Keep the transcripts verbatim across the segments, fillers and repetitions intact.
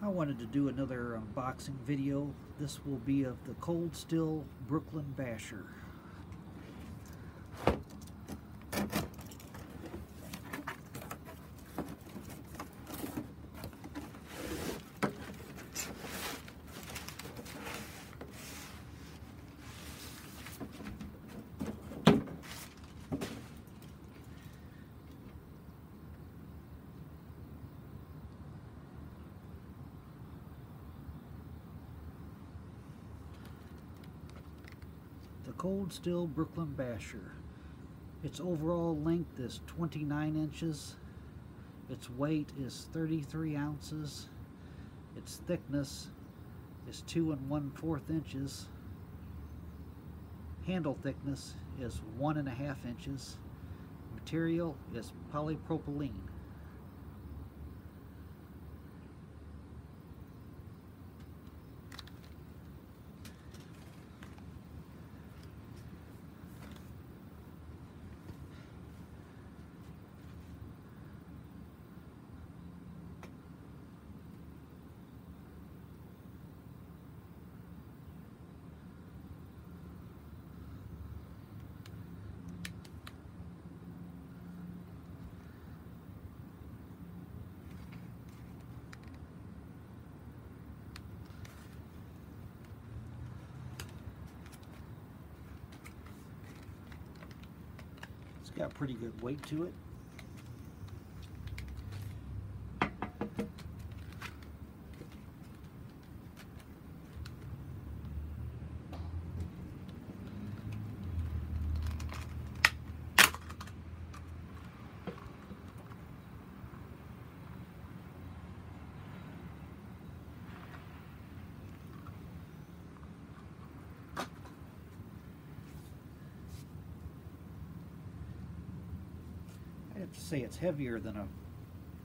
I wanted to do another unboxing video. This will be of the Cold Steel Brooklyn Basher. The Cold Steel Brooklyn Basher. Its overall length is twenty-nine inches. Its weight is thirty-three ounces. Its thickness is two and one fourth inches. Handle thickness is one and a half inches. Material is polypropylene. It's got pretty good weight to it. I have to say it's heavier than a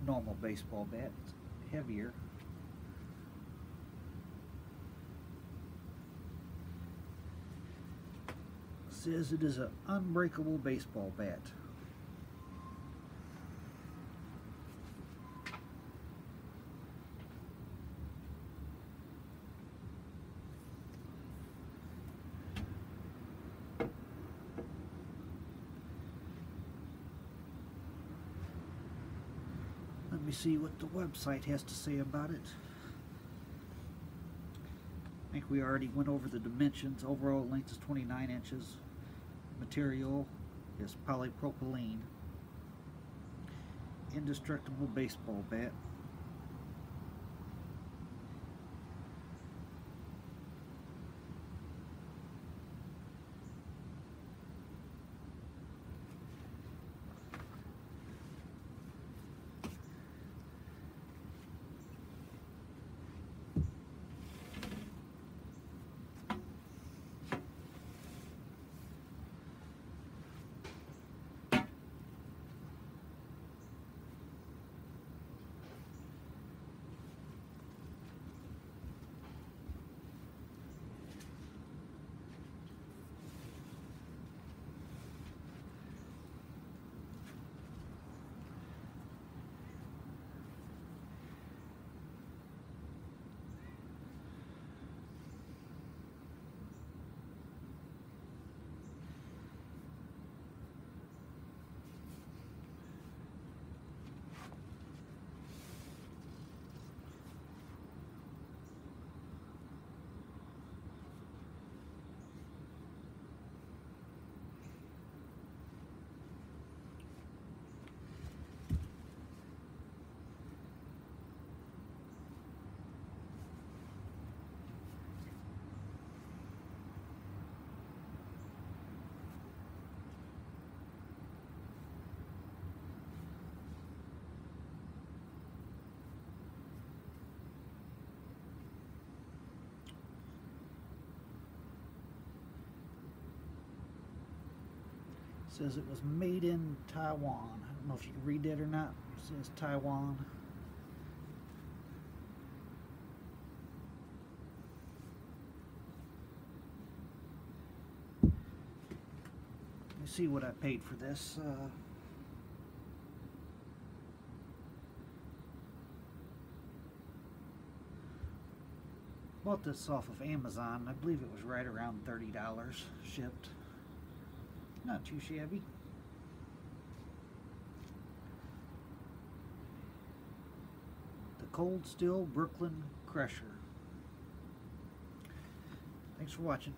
normal baseball bat. It's heavier. It says it is an unbreakable baseball bat. Let me see what the website has to say about it. I think we already went over the dimensions. Overall length is twenty-nine inches. Material is polypropylene. Indestructible baseball bat. Says it was made in Taiwan. I don't know if you can read that or not. It says Taiwan. Let me see what I paid for this. Uh, Bought this off of Amazon. I believe it was right around thirty dollars shipped. Not too shabby. The Cold Steel Brooklyn Crusher. Thanks for watching.